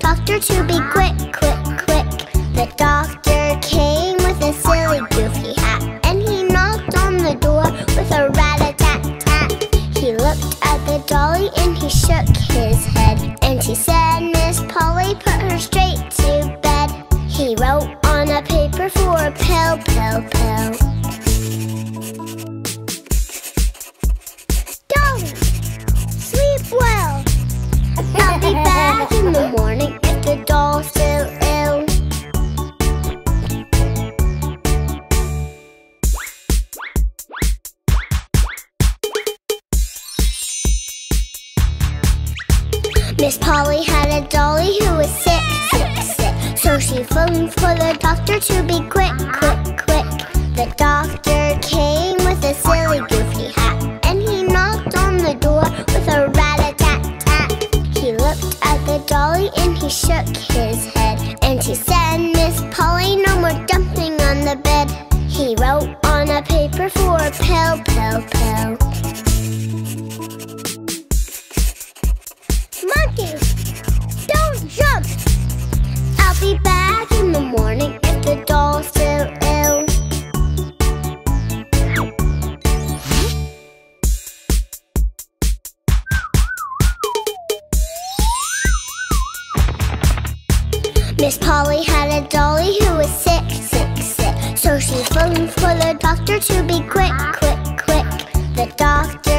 Doctor to be quick. The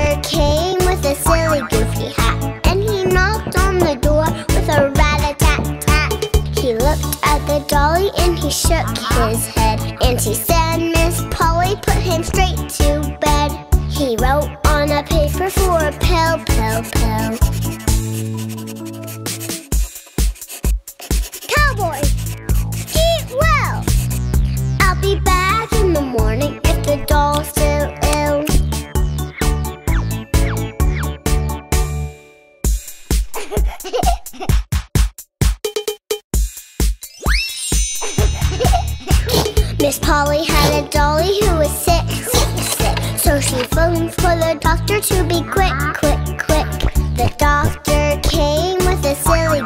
doctor came with a silly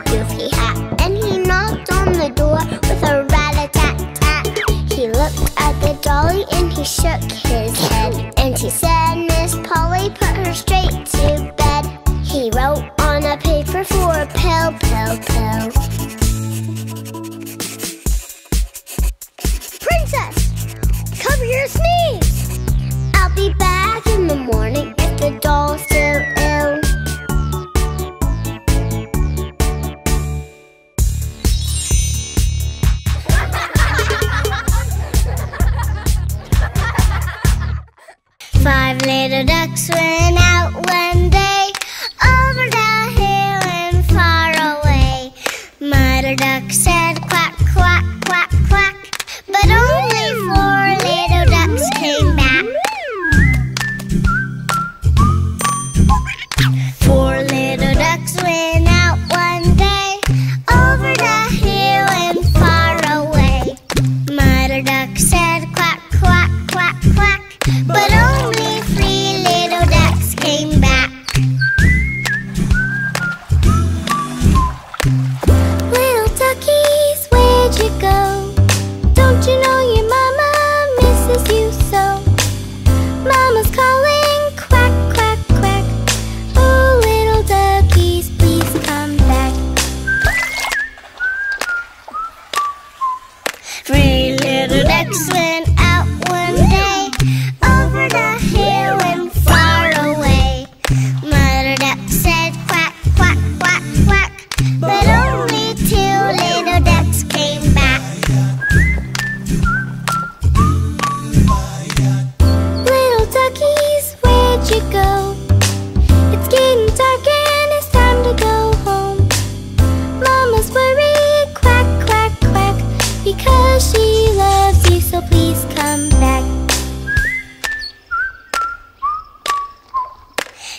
Then he shook his head, and he said Miss Polly put her straight to bed. He wrote on a paper for a pill, pill, pill. Princess, cover your sneeze! I'll be back in the morning if the doll's still ill. Five little ducks went out one day, over the hill and far away. Mother duck said quack, quack, quack, quack, but only four little ducks came back. Four little ducks went out one day, over the hill and far away. Mother duck said quack, quack, quack, quack, but only three little ducks came back. Little duckies, where'd you go? Don't you know your mama misses you so? Mama's calling, quack, quack, quack. Oh, little duckies, please come back. Three little ducks went out one day, over the hill and far away. Mother duck said quack, quack, quack, quack, but only two little ducks came back. Little duckies, where'd you go? It's getting dark and it's time to go home. Mama's worried, quack, quack, quack, because she loves you, so please come back.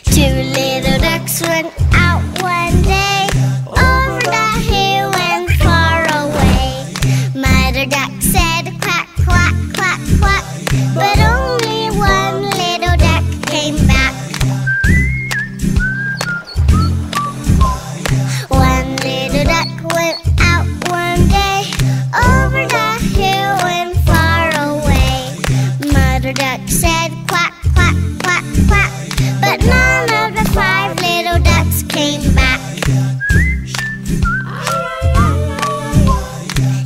Two little ducks went out one day, over the hill and far away. Mother duck said quack, quack, quack, quack, but only one little duck came back. One little duck went out one day, over the hill and far away. Mother duck said quack, quack, quack, quack, but none of the five little ducks came back.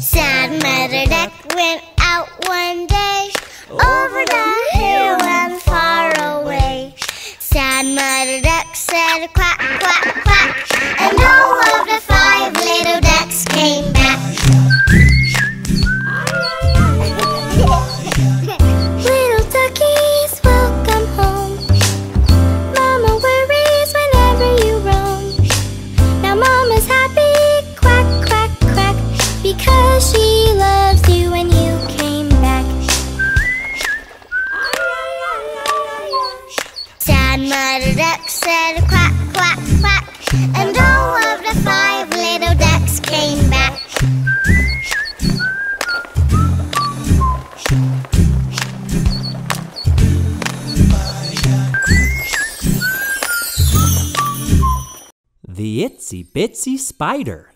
Sad mother duck went out one day, over the hill and far away. Sad mother duck said quack, quack, quack, and all of the five little ducks came back. Little duckies, welcome home. Mama worries whenever you roam. Now Mama's happy, quack, quack, quack, because she loves you when you came back. Sad mother duck said quack, quack, quack, and all of the five little ducks came back. The Itsy Bitsy Spider.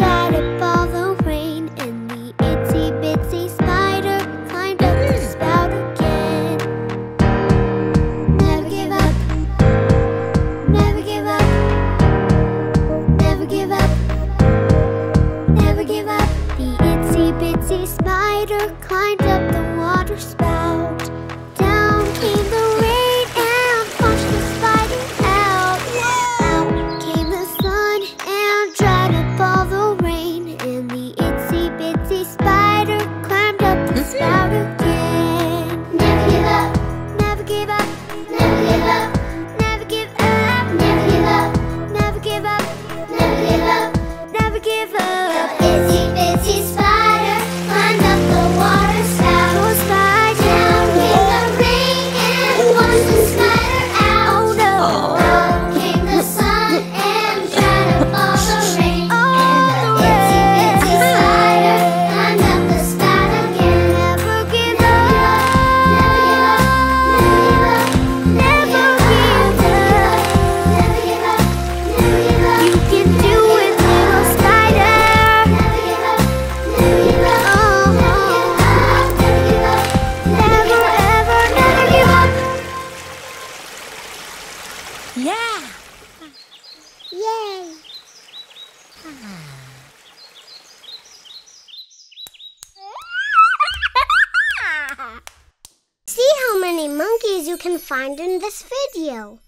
Try you can find in this video.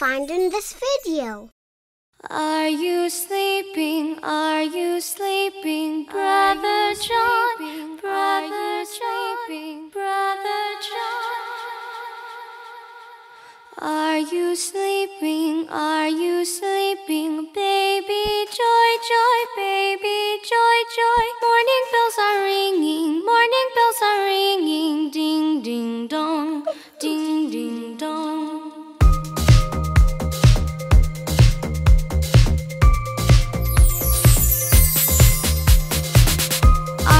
find in this video. Are you sleeping? Are you sleeping? Brother John, Brother John, Brother John. Are you sleeping? Are you sleeping? Baby Joy, Joy, baby Joy, Joy. Morning bells are ringing, morning bells are ringing. Ding, ding, dong, ding, ding, dong.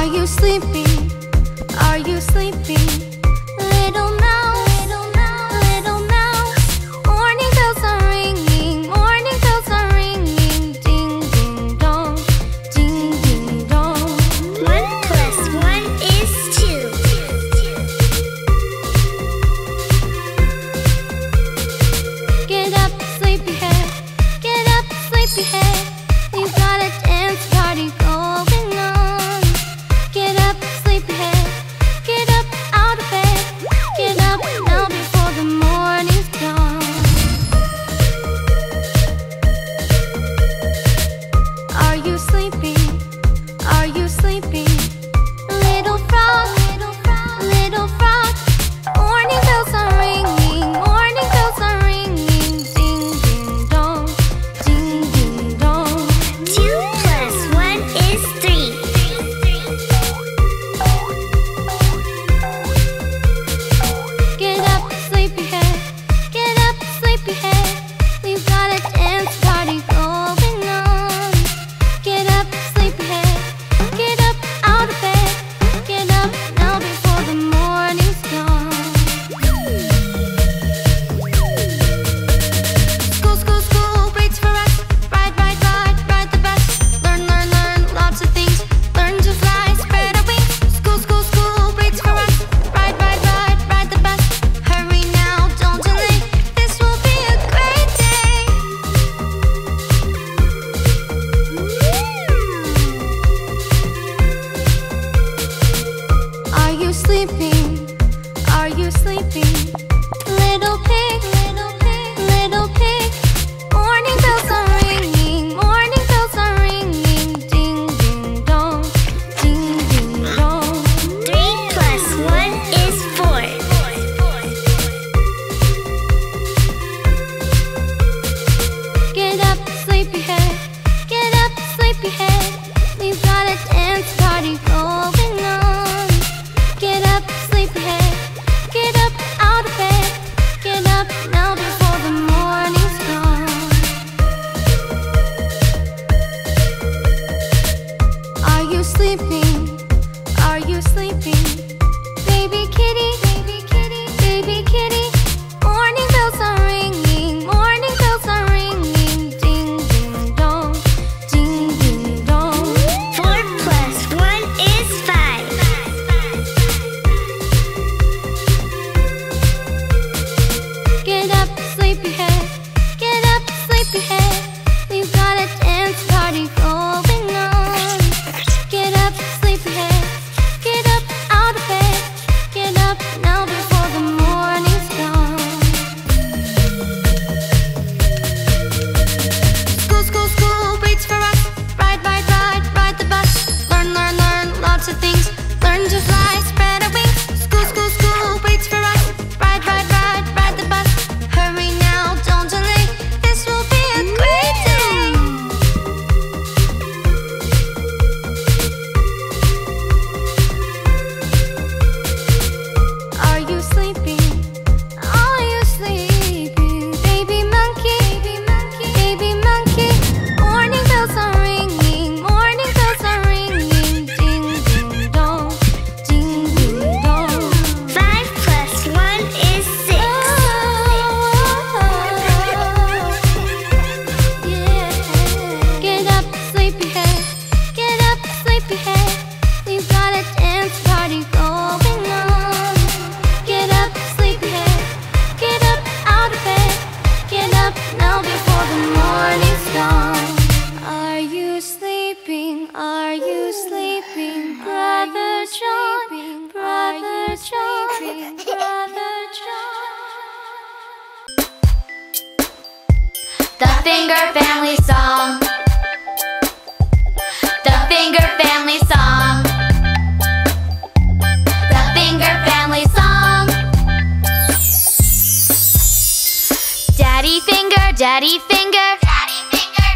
Are you sleeping? Are you sleeping? Little mouse, little mouse, little mouse. Morning bells are ringing, morning bells are ringing. Ding, ding, dong, ding, ding, dong. 1 plus 1 is 2. Get up, sleepyhead. Get up, sleepyhead. We've got a dance party going on. Brother John. Daddy Finger, Daddy Finger,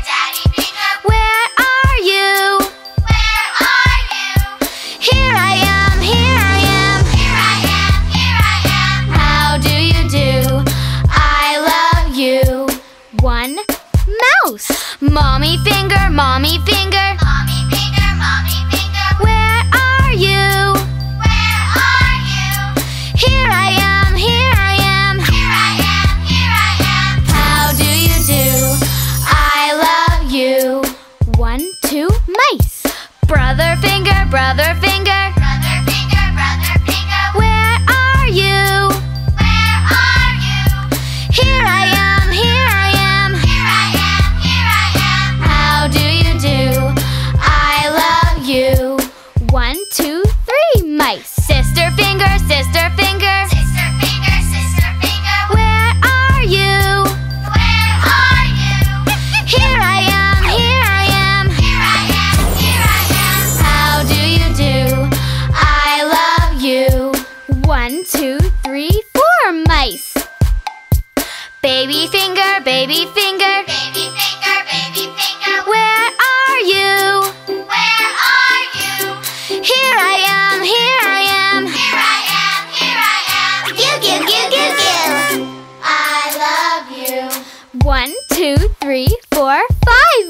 Daddy Finger, where are you? Where are you? Here I am, here I am, here I am, here I am. How do you do? I love you. One mouse. Mommy Finger, Mommy Finger, Mommy Finger, Mommy Finger, where are you? Where are you? Here I am. Brother Finger, Brother Finger, Brother Finger, Brother Finger, where are you? Where are you? Here I am, here I am, here I am, here I am. How do you do? I love you. 1, 2, 3, mice. Sister Finger, Sister Finger, Sister Finger, Sister Finger, where are you? Where are you? Here I am. You. 1, 2, 3, 4, mice. Baby Finger, Baby Finger, Baby Finger, Baby Finger, where are you? Where are you? Here I am, here I am, here I am, here I am. Goo goo goo goo goo. I love you. 1, 2, 3, 4,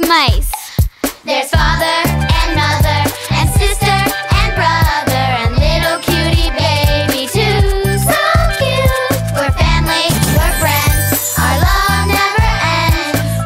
5, mice. There's father and mother and sister and brother and little cutie baby too. So cute. We're family, we're friends. Our love never ends.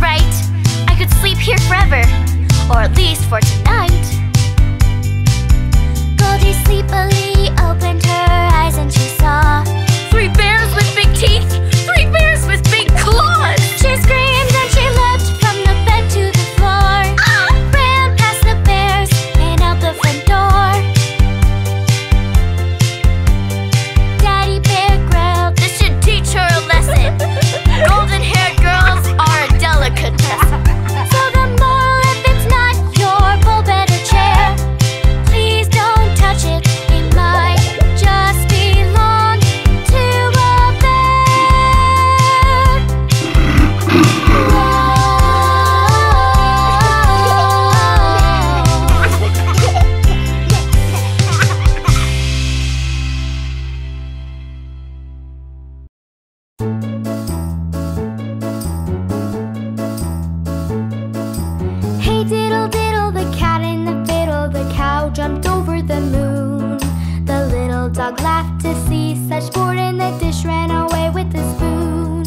right. I could sleep here forever, or at least for tonight. Goldie sleepily opened her eyes and she saw three bears with big teeth, three bears with big claws. She screamed and she leapt from the bed to the floor, ran past the bears and out the front door. Daddy Bear growled, "This should teach her a lesson. Golden-haired girls are a delicate person." So the moral, if it's not your bowl bed or chair, please don't touch it. It might just belong to a bear. Hey diddle diddle, the cat in the fiddle, the cow jumped over the moon. The little dog laughed to see such sport, and the dish ran away with the spoon.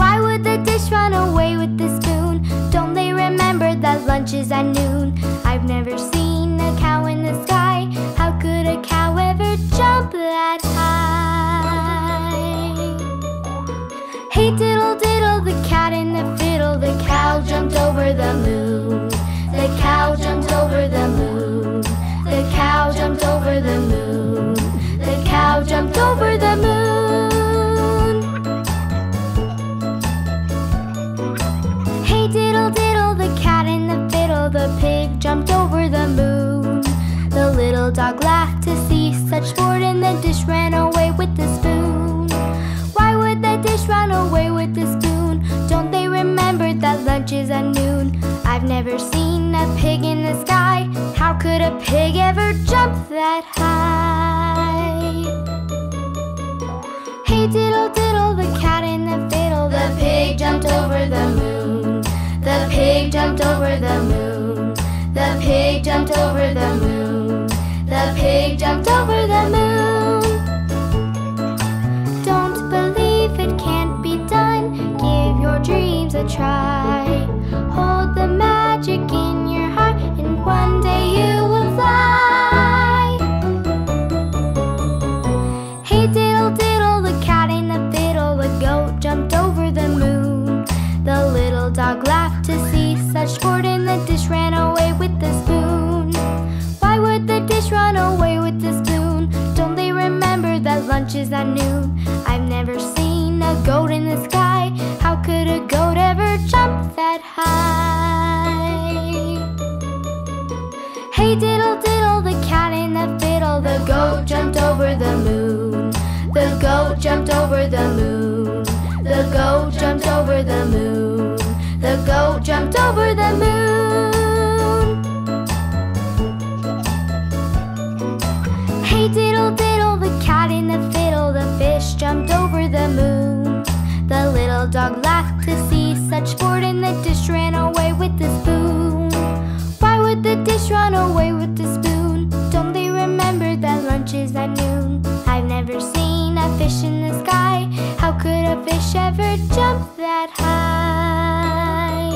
Why would the dish run away with the spoon? Don't they remember that lunch is at noon? I've never seen a cow in the sky. How could a cow ever jump that high? Hey diddle diddle, the cat in the fiddle, the cow jumped over the moon. The cow jumped over the moon. The cow jumped over the moon. The cow jumped over the moon. Hey diddle diddle, the cat and the fiddle, the pig jumped over the moon. The little dog laughed to see such sport, and the dish ran away with the spoon. Why would the dish run away with the spoon? Don't they remember that lunch is at noon? I've never seen a pig in the sky. How could a pig ever jump that high? Hey diddle diddle, the cat and the fiddle, the pig jumped over the moon. The pig jumped over the moon. The pig jumped over the moon. The pig jumped over the moon. Don't believe it can't be done. Give your dreams a try. Hold the magic in your heart, and one day you will fly. Hey diddle diddle, the cat and the fiddle, the goat jumped over the moon. The little dog laughed to see such sport, and the dish ran away with the spoon. Why would the dish run away with the spoon? Don't they remember that lunch is at noon? I've never seen a goat in the sky. How could a goat ever jump that high? Hey diddle diddle, the cat and the fiddle, the goat jumped over the moon. The goat jumped over the moon. The goat jumped over the moon. The goat jumped over the moon. Hey diddle diddle, the cat and the fiddle, the fish jumped over the moon. The little dog laughed to see such sport, and the dish ran away with the spoon. Why would the dish run away with the spoon? Don't they remember that lunch is at noon? I've never seen a fish in the sky. How could a fish ever jump that high?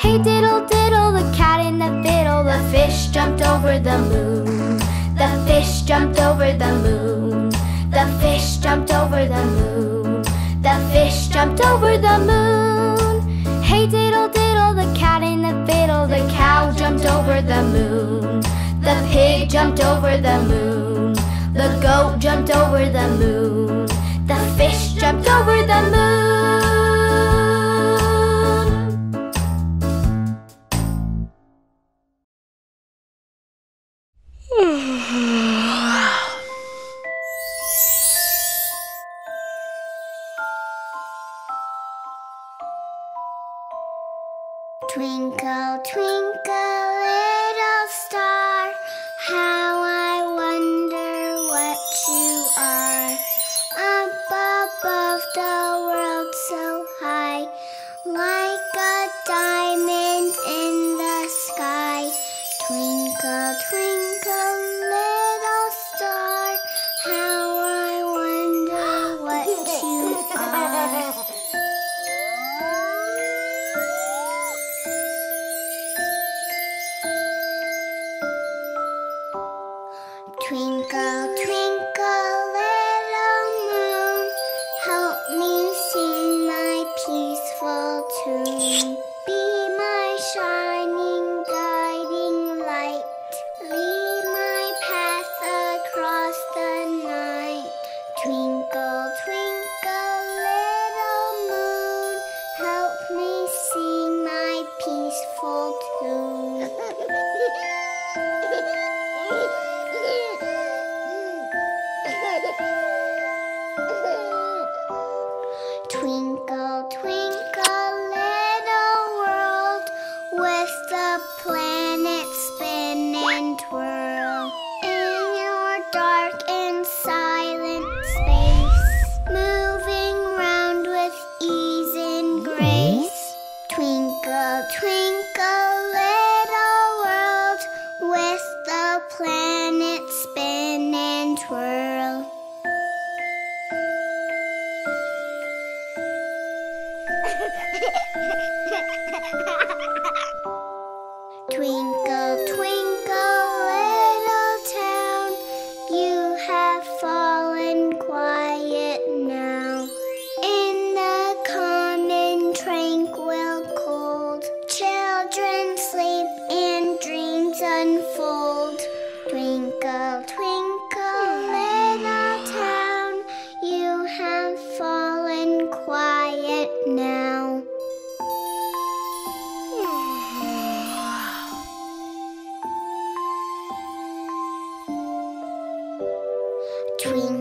Hey diddle diddle, the cat and the fiddle, the fish jumped over the moon. The fish jumped over the moon. The fish jumped over the moon. The fish jumped over the moon. Hey diddle diddle, the cat and the fiddle, the cow jumped over the moon. The pig jumped over the moon. The goat jumped over the moon. The fish jumped over the moon. Twinkle, twinkle, little star, how I wonder what you are. Up above the world so high, like a diamond in the sky. Twinkle, twinkle, little star, how I wonder what you are. Twinkle, twinkle, little moon, help me sing my peaceful tune. Be my shining, guiding light, lead my path across the night. Twinkle, twinkle, little moon, help me sing my peaceful tune. Twinkle, twinkle, little world, with the planets spin and twirl. In your dark and silent space, moving round with ease and grace. Twinkle, twinkle, little world, with the planets spin and twirl. Twinkle, twinkle, little town, you have fallen quiet now. In the calm and tranquil cold, children sleep and dreams unfold. Twinkle, twinkle, little town, you have fallen quiet now. Twinkle.